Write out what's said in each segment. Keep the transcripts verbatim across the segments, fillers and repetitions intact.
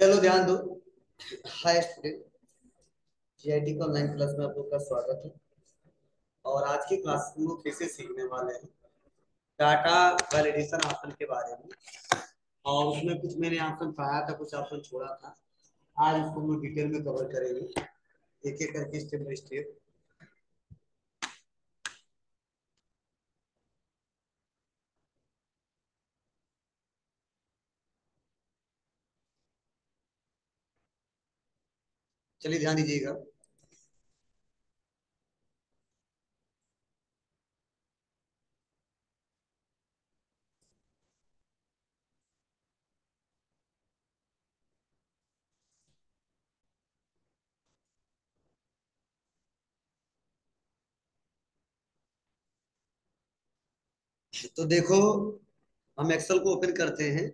चलो ध्यान दो। हाय स्टूडेंट, जीआईटी का ऑनलाइन क्लास में आप लोग का स्वागत है। और आज की क्लास में हम लोग कैसे सीखने वाले हैं डाटा वैलिडेशन ऑप्शन के बारे में। और उसमें कुछ मैंने ऑप्शन पढ़ाया था, कुछ ऑप्शन छोड़ा था। आज इसको हम डिटेल में कवर करेंगे एक एक करके, स्टेप बाई स्टेप। चलिए ध्यान दीजिएगा। तो देखो, हम एक्सेल को ओपन करते हैं।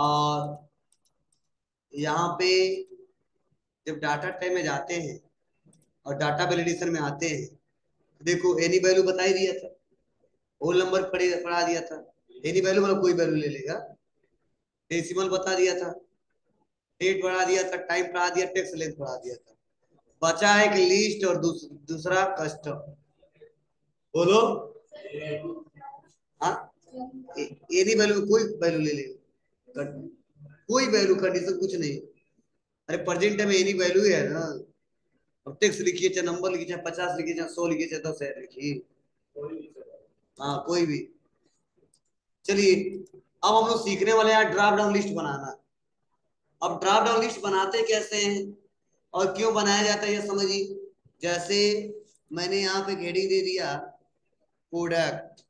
और यहाँ पे जब डाटा टाइप में जाते हैं और डाटा वैलिडेशन में आते हैं, देखो एनी वैल्यू बता ही दिया था, होल नंबर पढ़ा दिया था। एनी वैल्यू मतलब कोई वैल्यू ले लेगा। डेसिमल बता दिया था, डेट बढ़ा दिया था, टाइम बढ़ा दिया, टेक्स्ट लेंथ बढ़ा दिया था। बचा एक लिस्ट और दूस, दूसरा कस्टम। बोलो हाँ, एनी वैल्यू कोई वैल्यू ले लेगा, कोई वैल्यू कंडीशन कुछ नहीं। अरे प्रेजेंट में एनी वैल्यू है ना, अब टेक्स्ट लिखिए चाहे नंबर लिखिए चाहे पचास लिखिए चाहे सौ लिखिए चाहे दस लिखिए, हाँ कोई भी। चलिए अब हम लोग सीखने वाले हैं ड्रॉप डाउन लिस्ट बनाना। अब ड्रॉप डाउन लिस्ट बनाते कैसे हैं और क्यों बनाया जाता है ये समझिए। जैसे मैंने यहाँ पे हेडिंग दे दिया प्रोडक्ट,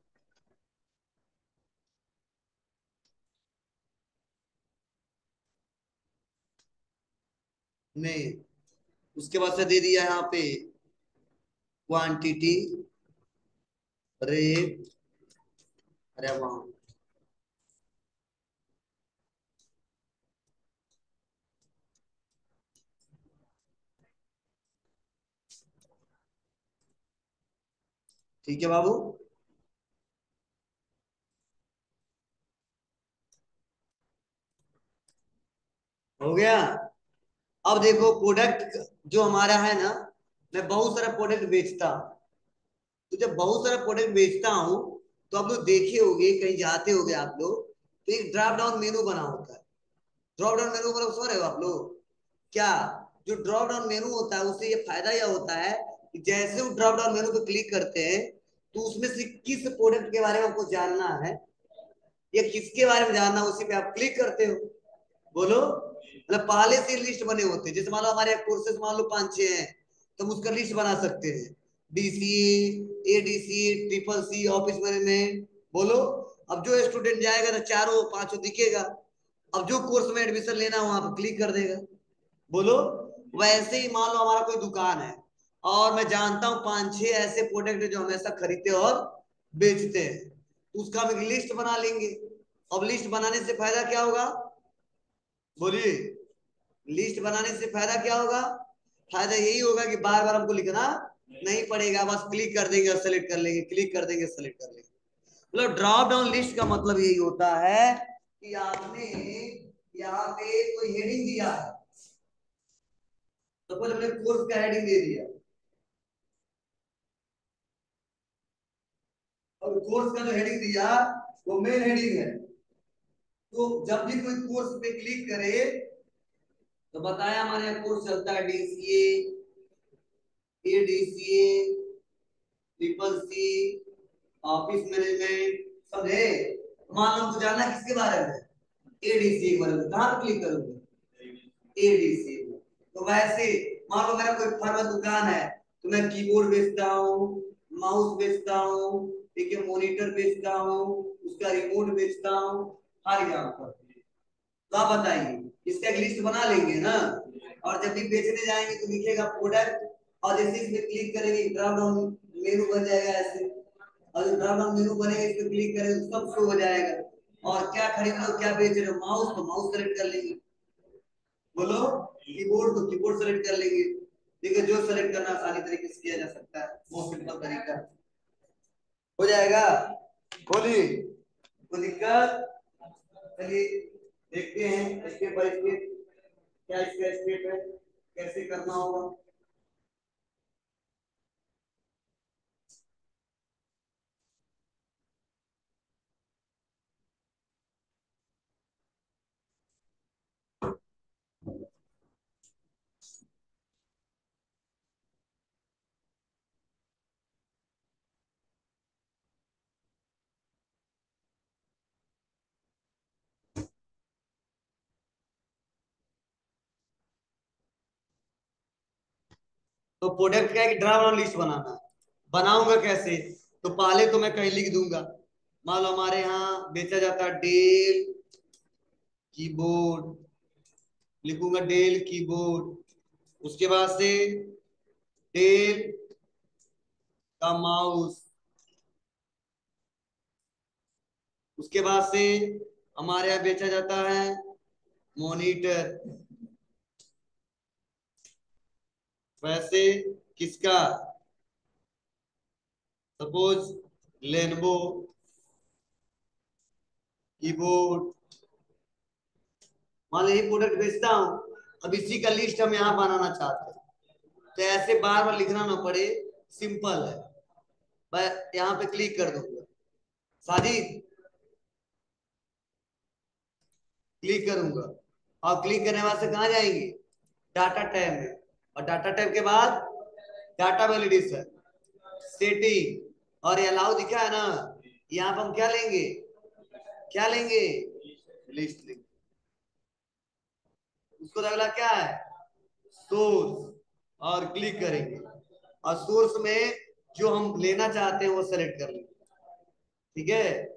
नहीं उसके बाद से दे दिया यहाँ पे क्वांटिटी रेट अरे अमाउंट। ठीक है बाबू, हो गया। अब देखो प्रोडक्ट जो हमारा है ना, मैं बहुत सारा प्रोडक्ट बेचता हूँ। तो जब बहुत सारा प्रोडक्ट बेचता हूँ तो आप लोग देखे होंगे, कहीं जाते होंगे आप लोग, तो एक ड्रॉप डाउन मेनू बना होता है। ड्रॉप डाउन मेनू मतलब समझ रहे हो आप लोग क्या? जो ड्रॉप डाउन मेनू होता है उससे ये फायदा यह होता है कि जैसे वो ड्रॉप डाउन मेनू पे क्लिक करते हैं तो उसमें से किस प्रोडक्ट के बारे में आपको जानना है या किसके बारे में जानना है उसी पे आप क्लिक करते हो। बोलो, मतलब पहले से लिस्ट बने होते हैं। जैसे मान लो हमारे कोर्सेज मान लो पांच छह हैं तो हम उसका लिस्ट बना सकते हैं, DCA, ADCA, triple C, office management. बोलो, अब जो स्टूडेंट जाएगा ना चारों पांचों दिखेगा। अब जो कोर्स में एडमिशन लेना हो वहां पर क्लिक कर देगा। बोलो, वैसे ही मान लो हमारा कोई दुकान है और मैं जानता हूँ पांच छह ऐसे प्रोडक्ट जो हमेशा खरीदते और बेचते हैं, उसका हम एक लिस्ट बना लेंगे। अब लिस्ट बनाने से फायदा क्या होगा? बोलिए, लिस्ट बनाने से फायदा क्या होगा? फायदा यही होगा कि बार बार हमको लिखना नहीं पड़ेगा, बस क्लिक कर देंगे और सेलेक्ट कर लेंगे, क्लिक कर देंगे सेलेक्ट कर लेंगे। मतलब ड्रॉप डाउन लिस्ट का मतलब यही होता है कि आपने यहाँ पे कोई हेडिंग दिया है, सपोज हमने कोर्स का हेडिंग दे दिया और कोर्स का जो हेडिंग दिया वो मेन हेडिंग है। तो जब भी कोई कोर्स पे क्लिक करे तो बताया हमारे यहाँ कोर्स चलता है DCA, ADCA, triple C, office management, समझे? मान लो मुझे जानना किसके बारे में, एडीसीए के बारे में, कहाँ पे क्लिक करोगे? एडीसीए। तो वैसे मान लो मेरा कोई फर्म दुकान है तो मैं कीबोर्ड बेचता हूँ, माउस बेचता हूँ, ठीक है, मोनिटर बेचता हूँ, उसका रिमोट बेचता हूँ। तो आप बताइए, इसका एक लिस्ट बना लेंगे ना, और जब भी बेचने जाएंगे तो लिखेगा प्रोडक्ट, और जैसे इसमें क्लिक करेंगे ड्रॉप डाउन मेनू बन जाएगा ऐसे, और जो ड्रॉप डाउन मेनू बनेगा इसमें क्लिक करेंगे सब शो हो जाएगा। और क्या खरीद रहे हो, क्या बेच रहे हो? माउस तो माउस सेलेक्ट कर लेंगे। बोलो, कीबोर्ड तो कीबोर्ड सेलेक्ट कर लेंगे। देखिए जो सेलेक्ट करना आसानी तरीके से किया जा सकता है वो सिंपल तरीका हो जाएगा। बोलिए कोई दिक्कत। चलिए देखते हैं स्टेप बाय स्टेप क्या इसका स्टेप है, कैसे करना होगा। तो प्रोडक्ट क्या है कि ड्रा वाला लिस्ट बनाना, बनाऊंगा कैसे? तो पहले तो मैं कहीं लिख दूंगा, मान लो हमारे यहाँ बेचा जाता है डेल कीबोर्ड, लिखूंगा डेल कीबोर्ड, उसके बाद से डेल का माउस, उसके बाद से हमारे यहाँ बेचा जाता है मॉनिटर, वैसे किसका सपोज लेनोवो कीबोर्ड, मान लो ये प्रोडक्ट बेचता हूं। अब इसी का लिस्ट हम यहाँ बनाना चाहते हैं, तो ऐसे बार बार लिखना ना पड़े, सिंपल है। मैं यहाँ पे क्लिक कर दूंगा, साजिद क्लिक करूंगा और क्लिक करने वाले से कहाँ जाएंगे? डाटा टैब में, और डाटा टाइप के बाद डाटा वैलिडेशन सेटिंग और अलाउ दिखा है ना, यहाँ पर हम क्या लेंगे क्या लेंगे लिस्ट लेंगे। उसको अगला क्या है सोर्स, और क्लिक करेंगे और सोर्स में जो हम लेना चाहते हैं वो सेलेक्ट कर लेंगे, ठीक है,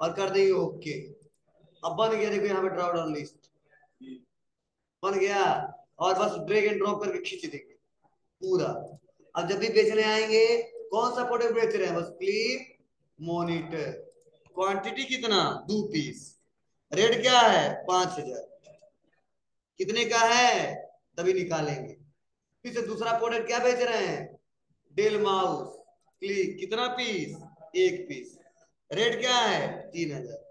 और कर देंगे ओके। अब बन गया, देखो यहाँ पे ड्रॉप डाउन लिस्ट बन गया और बस ड्रैग एंड ड्रॉप करके खींच देंगे पूरा। अब जब भी बेचने आएंगे कौन सा प्रोडक्ट बेच रहे हैं, बस क्लिक मॉनिटर, क्वांटिटी कितना दो पीस, रेट क्या है पांच हजार, कितने का है तभी निकालेंगे। फिर से दूसरा प्रोडक्ट क्या बेच रहे हैं, डेल माउस, क्लिक कितना पीस एक पीस, रेट क्या है तीन हजार।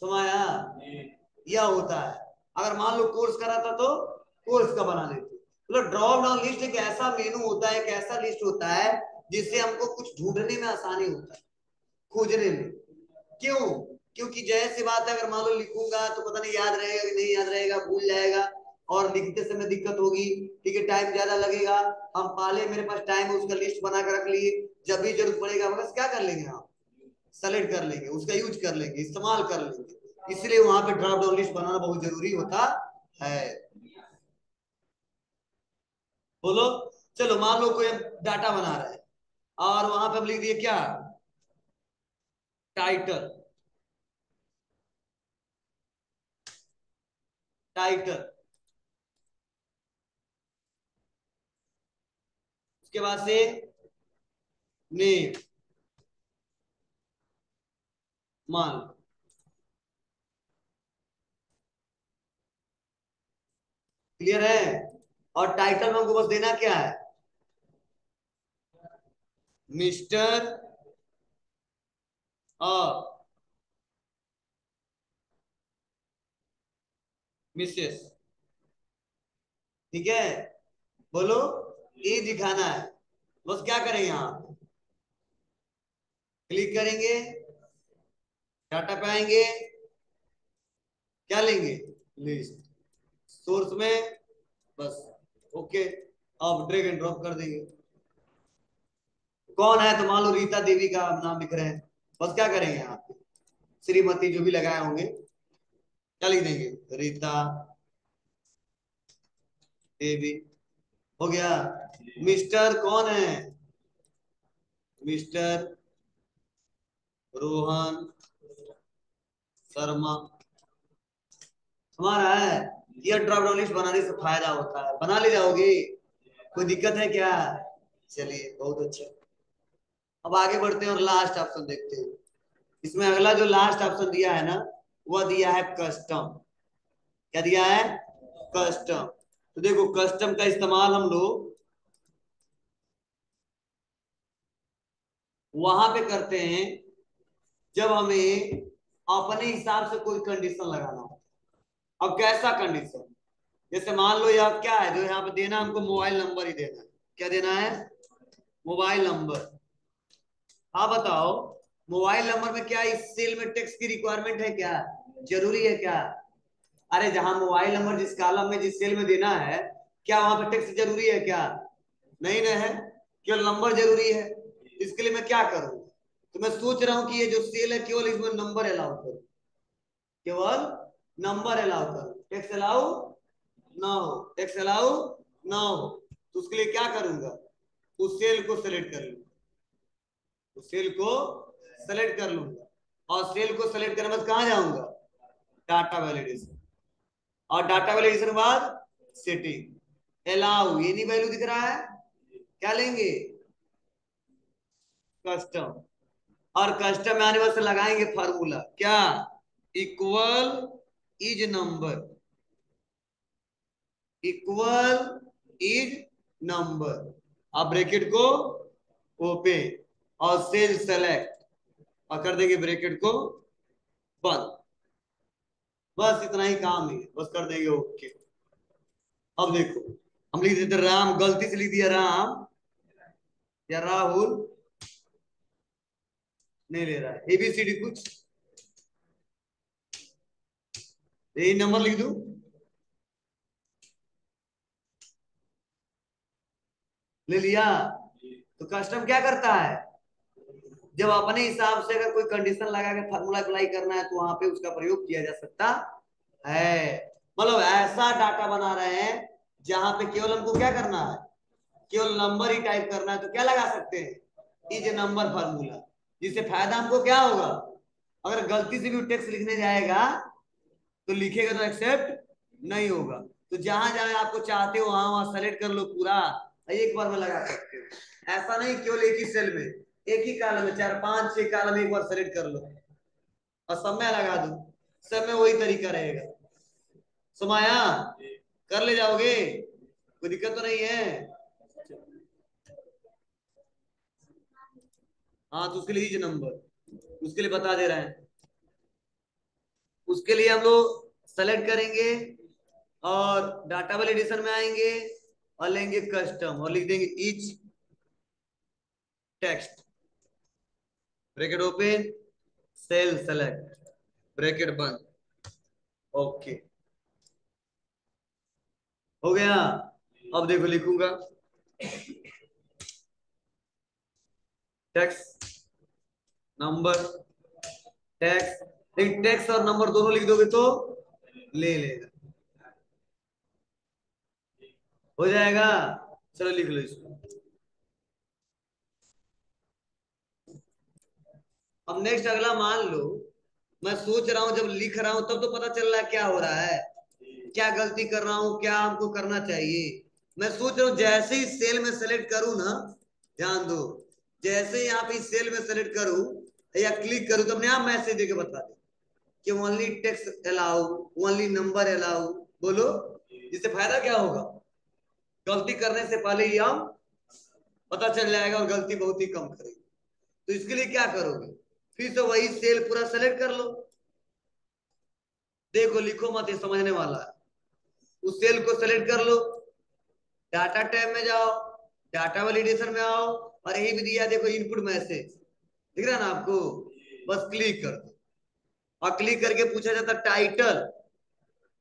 समाया यह होता है। अगर मान लो कोर्स कराता तो कोर्स का बना लेते। मतलब ड्रॉप डाउन लिस्ट एक ऐसा मेनू होता है, एक ऐसा लिस्ट होता है जिससे हमको कुछ ढूंढने में आसानी होता है, खोजने में। क्यों? क्योंकि जैसी बात है, अगर मान लो लिखूंगा तो पता नहीं याद रहेगा कि नहीं याद रहेगा, भूल जाएगा और लिखते समय दिक्कत होगी, ठीक है, टाइम ज्यादा लगेगा। हम पहले मेरे पास टाइम है उसका लिस्ट बना कर रख लिए, जब भी जरूरत पड़ेगा बस क्या कर लेंगे, हम सेलेक्ट कर लेंगे, उसका यूज कर लेंगे, इस्तेमाल कर लेंगे। इसलिए वहां पे ड्रॉप डाउन लिस्ट बनाना बहुत जरूरी होता है। बोलो चलो मान लो कोई डाटा बना रहा है और वहां पे हम लिख दिए क्या टाइटल, टाइटल उसके बाद से नेम, मान लो क्लियर है। और टाइटल में हमको बस देना क्या है मिस्टर और मिसेस, ठीक है, बोलो ये दिखाना है। बस क्या करेंगे आप क्लिक करेंगे, डाटा पे आएंगे, क्या लेंगे लिस्ट, सोर्स में बस ओके, अब ड्रैग एंड ड्रॉप कर देंगे। कौन है तो मान लो रीता देवी का नाम लिख रहे हैं, बस क्या करेंगे आप श्रीमती जो भी लगाए होंगे क्या लिख देंगे रीता देवी, हो गया। मिस्टर कौन है, मिस्टर रोहन शर्मा हमारा है। यह ड्रॉप डाउन लिस्ट बनाने से फायदा होता है, बना ले जाओगे, कोई दिक्कत है क्या? चलिए बहुत अच्छा। अब आगे बढ़ते हैं और लास्ट ऑप्शन देखते हैं। इसमें अगला जो लास्ट ऑप्शन दिया है ना, वह दिया है कस्टम। क्या दिया है? कस्टम। तो देखो कस्टम का इस्तेमाल हम लोग वहां पे करते हैं जब हमें अपने हिसाब से कोई कंडीशन लगाना हो। अब कैसा कंडीशन, जैसे मान लो यह क्या है जो यहाँ पे देना हमको मोबाइल नंबर ही देना है। क्या देना है? Mobile number. आप बताओ मोबाइल नंबर में क्या इस सेल में टेक्स्ट की रिक्वायरमेंट है? क्या जरूरी है क्या? अरे जहां मोबाइल नंबर जिस कॉलम में जिस सेल में देना है क्या वहां पे टेक्स्ट जरूरी है? क्या नहीं ना है, केवल नंबर जरूरी है। इसके लिए मैं क्या करूं, तो मैं सोच रहा हूं कि ये जो सेल है केवल इसमें नंबर अलाउ करूं, केवल नंबर अलाउ करूं, टेक्स्ट अलाउ ना हो, टेक्स्ट अलाउ ना हो। तो उसके लिए क्या करूंगा, उस सेल को सेलेक्ट कर लूंगा, उस सेल को सेलेक्ट कर लूंगा और सेल को सेलेक्ट करने के बाद कहां जाऊंगा, डाटा वैलिडेशन, और डाटा वैलिडेशन के बाद सेटिंग अलाउ। ये नहीं वैल्यू दिख रहा है, क्या लेंगे कस्टम, और कस्टम में आने वाले से लगाएंगे फार्मूला क्या, equal is number, equal is number, अब ब्रैकेट को ओपन और सेल सेलेक्ट और कर देंगे ब्रैकेट को बंद। बस इतना ही काम है, बस कर देंगे ओके। अब देखो हम लिख देते राम, गलती से लिख दिया राम या राहुल, नहीं ले रहा है एबीसीडी कुछ, यही नंबर लिख दूं, ले लिया। तो कस्टम क्या करता है, जब अपने हिसाब से अगर कोई कंडीशन लगा के फार्मूला अप्लाई करना है तो वहां पे उसका प्रयोग किया जा सकता है। मतलब ऐसा डाटा बना रहे हैं जहां पे केवल हमको क्या करना है, केवल नंबर ही टाइप करना है, तो क्या लगा सकते हैं, इज नंबर फार्मूला, जिससे फायदा हमको क्या होगा, अगर गलती से भी टेक्स्ट लिखने जाएगा तो लिखेगा तो एक्सेप्ट नहीं होगा। तो जहां जहां आपको चाहते हो वहां वहां सेलेक्ट कर लो पूरा, एक बार में लगा सकते हो। ऐसा नहीं केवल एक ही सेल में, एक ही कॉलम में चार पांच छह कॉलम एक बार सेलेक्ट कर लो और सब में लगा दो, सब में वही तरीका रहेगा। समाया कर ले जाओगे, कोई दिक्कत तो नहीं है। हाँ तो उसके लिए इज नंबर, उसके लिए बता दे रहे हैं, उसके लिए हम लोग सेलेक्ट करेंगे और डाटा वैलिडेशन में आएंगे और लेंगे कस्टम और लिख देंगे is text, bracket open, cell select, bracket बंद, ओके हो गया। अब देखो लिखूंगा टेक्स्ट नंबर, टैक्स लेकिन टैक्स और नंबर दोनों लिख दोगे तो ले लेगा, हो जाएगा। चलो लिख लो इसको। अब नेक्स्ट अगला मान लो मैं सोच रहा हूं, जब लिख रहा हूं तब तो पता चल रहा है क्या हो रहा है, क्या गलती कर रहा हूं, क्या हमको करना चाहिए। मैं सोच रहा हूं जैसे ही सेल में सेलेक्ट करूं ना, ध्यान दो, जैसे यहाँ पे सेल में सेलेक्ट करूं या क्लिक करूं तो अपने आप मैसेज देके बता दे कि only text allow, only number allow, बोलो। इससे फायदा क्या होगा, गलती करने से पहले ही हम पता चल जाएगा और गलती बहुत ही कम करेगी। तो इसके लिए क्या करोगे, फिर से वही सेल पूरा सेलेक्ट कर लो। देखो लिखो मत, ये समझने वाला है। उस सेल को सेलेक्ट कर लो, डाटा टैब में जाओ, डाटा वैलिडेशन में आओ और यही भी दिया देखो इनपुट मैसेज, दिख रहा है ना आपको, बस क्लिक कर दो और क्लिक करके पूछा जाता टाइटल,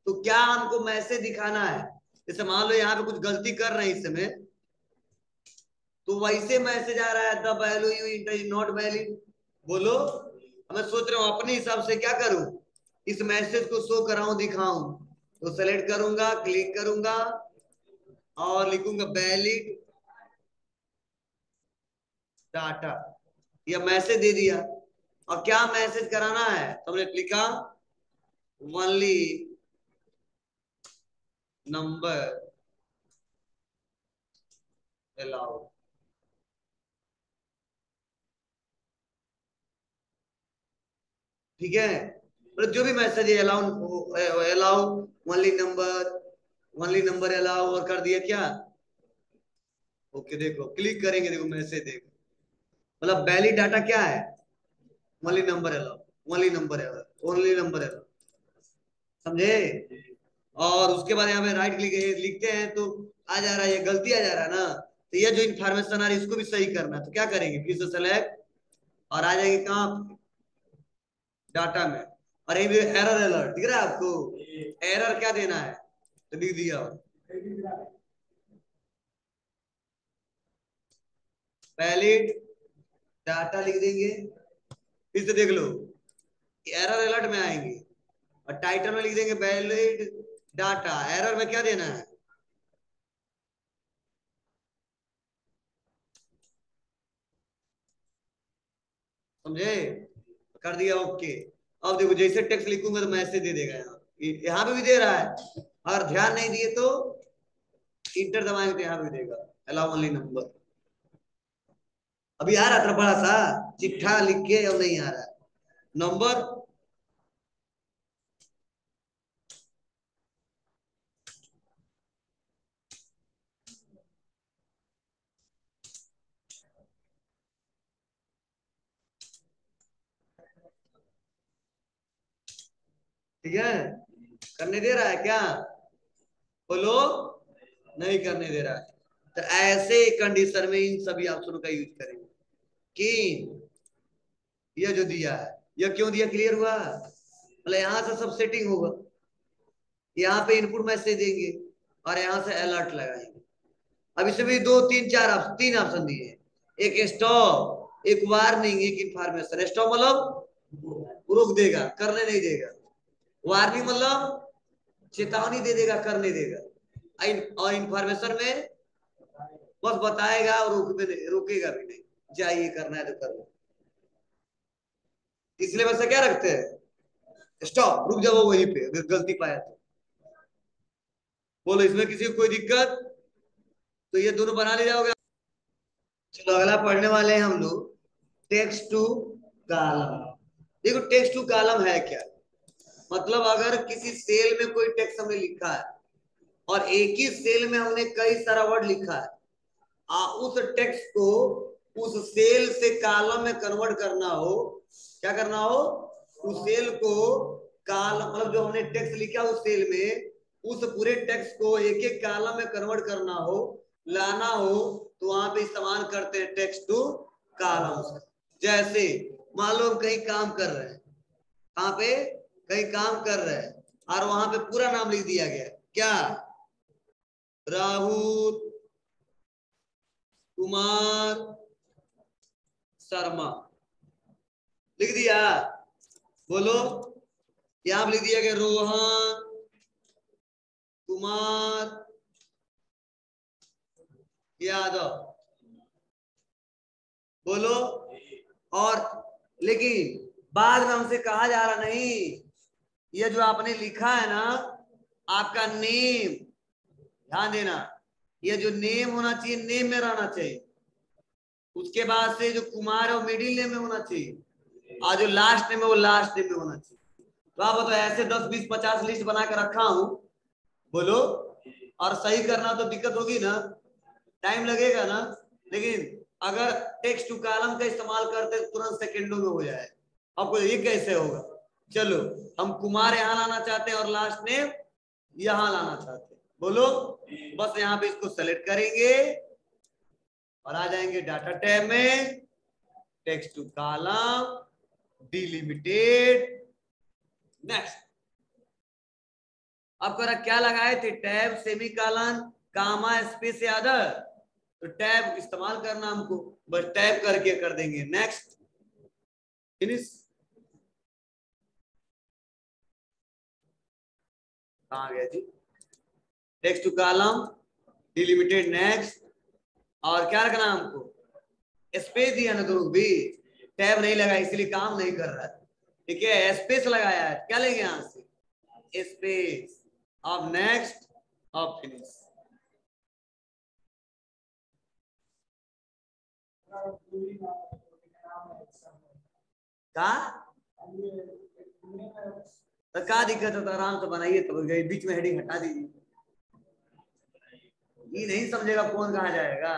तो क्या हमको मैसेज दिखाना है। जैसे मान लो यहाँ पे कुछ गलती कर रहे हैं इस समय, तो वैसे मैसेज आ रहा है the value you enter is not valid, बोलो। मैं सोच रहा हूँ अपने हिसाब से क्या करूं, इस मैसेज को शो कराऊं दिखाऊं, तो सेलेक्ट करूंगा, क्लिक करूंगा और लिखूंगा वैलिड डाटा, या मैसेज दे दिया। और क्या मैसेज कराना है, तो हमने लिखा ओनली नंबर अलाउ, ठीक है। मतलब जो भी मैसेज है allow allow only number only number allow और कर दिया क्या? ओके okay, देखो क्लिक करेंगे, देखो मैसेज देखो, मतलब वैलिड डाटा क्या है? Only number allow, only number allow, only number allow, समझे? और उसके बाद यहाँ पे राइट क्लिक लिखते हैं तो आ जा रहा है, ये गलती आ जा रहा है ना, तो ये जो इन्फॉर्मेशन आ रही है इसको भी सही करना है। तो क्या करेंगे, फिर से सेलेक्ट और आ जाएगी कहाँ? डाटा में। और ये भी एरर अलर्ट दिख रहा है आपको, एरर क्या देना है तो लिख दिया। वैलिड डाटा लिख देंगे, फिर से देख लो एरर अलर्ट में आएंगे, और टाइटल में लिख देंगे वैलिड डाटा। एरर में क्या देना है? समझे? कर दिया ओके। अब देखो जैसे टेक्स्ट लिखूंगा तो मैसेज दे देगा, यहाँ यहाँ पे भी दे रहा है, और ध्यान नहीं दिए तो इंटर दबाएंगे तो यहाँ पे देगा अलाउ ओनली नंबर। अभी आ रहा था बड़ा सा चिट्ठा लिख के, अब नहीं आ रहा है नंबर। ठीक है, करने दे रहा है क्या? बोलो, नहीं करने दे रहा है। तो ऐसे कंडीशन में इन सभी ऑप्शनों का यूज करेंगे कि यह जो दिया है, यह क्यों दिया? क्लियर हुआ? मतलब यहाँ से सब सेटिंग होगा, यहाँ पे इनपुट मैसेज देंगे और यहाँ से अलर्ट लगाएंगे। अब इसमें भी दो तीन चार आप, तीन ऑप्शन दिए, एक स्टॉप, एक वार्निंग, एक इन्फॉर्मेशन। स्टॉप मतलब रोक देगा, करने नहीं देगा। वार्निंग मतलब चेतावनी दे देगा, कर नहीं देगा। और इन्फॉर्मेशन में बस बताएगा और रोक रोकेगा भी नहीं, जाइए करना है तो कर लो। इसलिए वैसे क्या रखते हैं, स्टॉप, रुक जाओ वहीं पे अगर गलती पाया तो। बोलो इसमें किसी को कोई दिक्कत? तो ये दोनों बना ले जाओगे। चलो अगला पढ़ने वाले हैं हम लोग टेक्स्ट टू कॉलम। देखो टेक्स्ट टू कॉलम है क्या, मतलब अगर किसी सेल में कोई टेक्स्ट हमने लिखा है और एक ही सेल में हमने कई सारा वर्ड लिखा है, आ, उस टेक्स्ट को उस सेल से कॉलम में कन्वर्ट करना हो, क्या करना हो, उस सेल को कॉलम, मतलब जो हमने टेक्स्ट लिखा उस सेल में उस पूरे टेक्स्ट को एक एक कॉलम में कन्वर्ट करना हो, लाना हो, तो वहां पे इस्तेमाल करते हैं टेक्स्ट टू कॉलम। जैसे मान लो हम कहीं काम कर रहे हैं, कहाँ पे कहीं काम कर रहे हैं, और वहां पे पूरा नाम लिख दिया गया, क्या? राहुल कुमार शर्मा लिख दिया। बोलो यहाँ पे लिख दिया गया रोहन कुमार यादव। बोलो, और लेकिन बाद में हमसे कहा जा रहा नहीं, ये जो आपने लिखा है ना आपका नेम, ध्यान देना, ये जो नेम होना चाहिए नेम में रहना चाहिए, उसके बाद से जो कुमार है वो मिडिल नेम में होना चाहिए, और जो लास्ट नेम है वो लास्ट नेम में होना चाहिए। तो आप बताओ ऐसे दस बीस पचास लिस्ट बना के रखा हूं, बोलो, और सही करना तो दिक्कत होगी ना, टाइम लगेगा ना, लेकिन अगर टेक्स्ट टू कॉलम का इस्तेमाल करते तुरंत सेकेंडों में हो जाए। आपको ये कैसे होगा? चलो हम कुमार यहाँ लाना चाहते हैं और लास्ट नेम यहाँ लाना चाहते हैं, बोलो, बस यहाँ पे इसको सेलेक्ट करेंगे और आ जाएंगे डाटा टैब में, text to column, delimited, next. आपको क्या लगाए थे? Tab, semicolon, comma, space या अदर। तो टैब इस्तेमाल करना हमको, बस टैब करके कर देंगे नेक्स्ट, फिनिश। कहाँ गया जी? Text to column, delimited, next. और क्या रखना हमको? स्पेस दिया ना, तो भी टैब नहीं लगा इसलिए काम नहीं कर रहा है, ठीक है, स्पेस लगाया है, क्या लेंगे यहाँ से? स्पेस। अब नेक्स्ट, अब फिनिश। का दिक्कत है? आराम से बनाइए, तो बीच में हेडिंग हटा दीजिए। ये नहीं समझेगा कौन कहाँ जाएगा।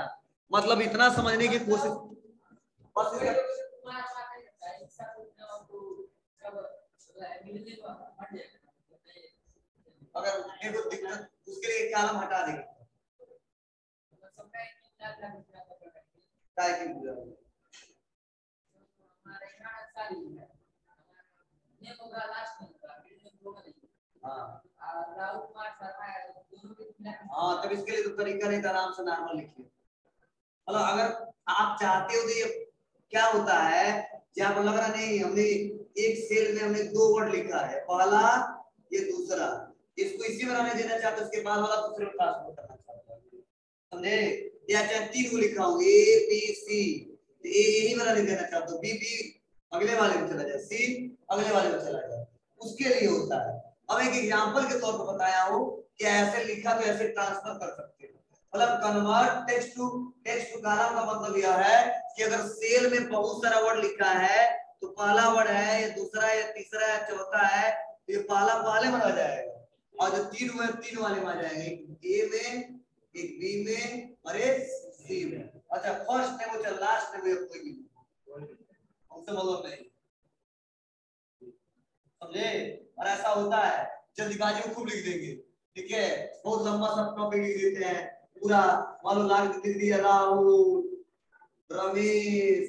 मतलब इतना समझने की कोशिश अगर देखो दिक्कत उसके लिए एक कॉलम हटा देंगे हाँ, तब इसके लिए तो तरीका नहीं था, आराम से नॉर्मल लिखिए। मतलब अगर आप चाहते हो तो ये क्या होता है, जो आपको लग रहा नहीं हमने एक सेल में हमने दो वर्ड लिखा है, पहला ये दूसरा, इसको इसी में रहने देना चाहते हो, उसके बाद वाला दूसरे में ट्रांसफर करना चाहते हो, समझे? या चाहे तीन को लिखा हो ए बी सी, तो ए यही में रहने देना चाहते हो, बी बी अगले वाले में चला जाए, सी अगले वाले में चला जाए, उसके लिए होता है। अब एक एग्जांपल के तौर पर बताया हूं कि ऐसे लिखा तो ऐसे ट्रांसफर कर सकते हो। मतलब convert text to text to column का मतलब यह है कि अगर सेल में बहुत सारा वर्ड लिखा है तो पहला वर्ड है या दूसरा या तीसरा या चौथा है, तो ये पहला पहले में आ जाएगा और जो तीन हुए तीन वाले में आ जाएंगे, ए में एक बी में और एक सी में। अच्छा फर्स्ट में वो चल लास्ट में वो कोई नहीं, हमसे मतलब नहीं, समझे? और ऐसा होता है जल्दबाजी में खूब लिख देंगे, ठीक है, बहुत लंबा सब टॉपिक लिख देते हैं पूरा, मानो लाख दिल्ली राहुल रमेश,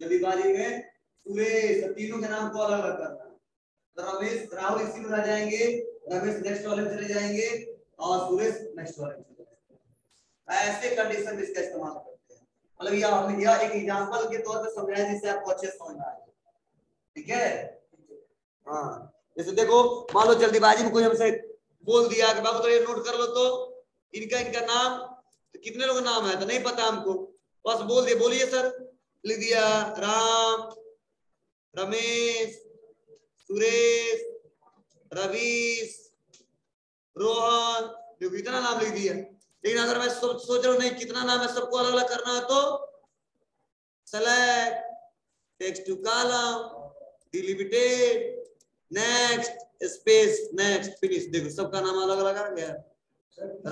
जल्दबाजी में सुरेश, तीनों के नाम को अलग करना, रमेश राहुल इसी में रह जाएंगे, रमेश नेक्स्ट वाले में चले जाएंगे और सुरेश नेक्स्ट वाले में चले जाएंगे। ऐसे कंडीशन में इसका इस्तेमाल करते हैं। मतलब यह हम यह एक एग्जांपल के तौर पर समझाया जिससे आपको अच्छे समझ में आए, ठीक है? हाँ, जैसे देखो मान लो जल्दीबाजी में कोई हमसे बोल दिया कि बाबू तो ये नोट कर लो, तो इनका इनका नाम तो कितने लोग नाम है तो नहीं पता हमको, बस बोल दिया, बोलिए सर, लिख दिया राम रमेश सुरेश रवीश रोहन, देखो इतना नाम लिख दिया। लेकिन अगर मैं सो, सोच रहा हूँ नहीं कितना नाम है सबको अलग अलग करना है, तो select text to column delimited next space next finish, देखो सबका नाम अलग अलग आ गया,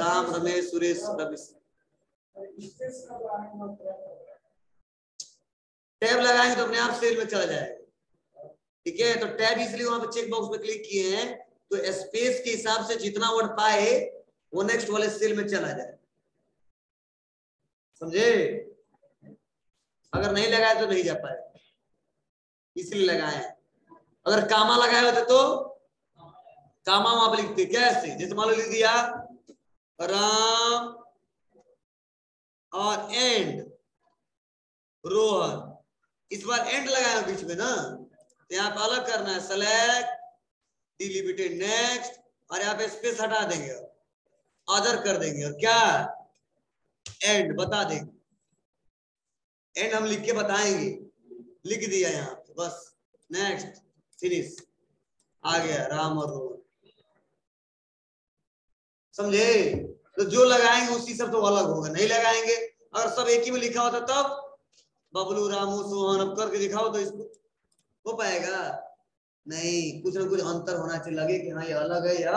राम रमेश सुरेश रवीश। टैब लगाएंगे तो अपने आप सेल में चला जाएगा, ठीक है? तो टैब इसलिए वहां पर चेक बॉक्स में क्लिक किए हैं तो स्पेस के हिसाब से जितना वर्ड पाए वो नेक्स्ट वाले सेल में चला जाए, समझे? अगर नहीं लगाए तो नहीं जा पाए, इसलिए लगाए। अगर कामा लगाए होते तो कामा वहां पर लिखते कैसे, जैसे मान लो लिख दिया राम और एंड रोहन, इस बार एंड लगाया बीच में ना, तो यहाँ पे अलग करना है सेलेक्ट डिलिमिटेड नेक्स्ट और यहाँ पे स्पेस हटा देंगे, अदर कर देंगे और क्या एंड बता देंगे, एंड हम लिख के बताएंगे, लिख दिया यहाँ पे बस नेक्स्ट फिनिश आ गया राम और रोहन, समझे? तो जो लगाएंगे उसी सब तो अलग होगा, नहीं लगाएंगे अगर सब एक ही में लिखा होता तब बबलू रामू सोहन, अब करके दिखाओ तो इसको हो पाएगा नहीं, कुछ ना कुछ अंतर होना चाहिए, लगे कि हाँ ये अलग है या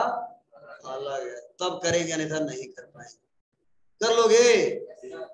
अलग है, तब करेंगे, अन्यथा नहीं कर पाएंगे। कर लोगे?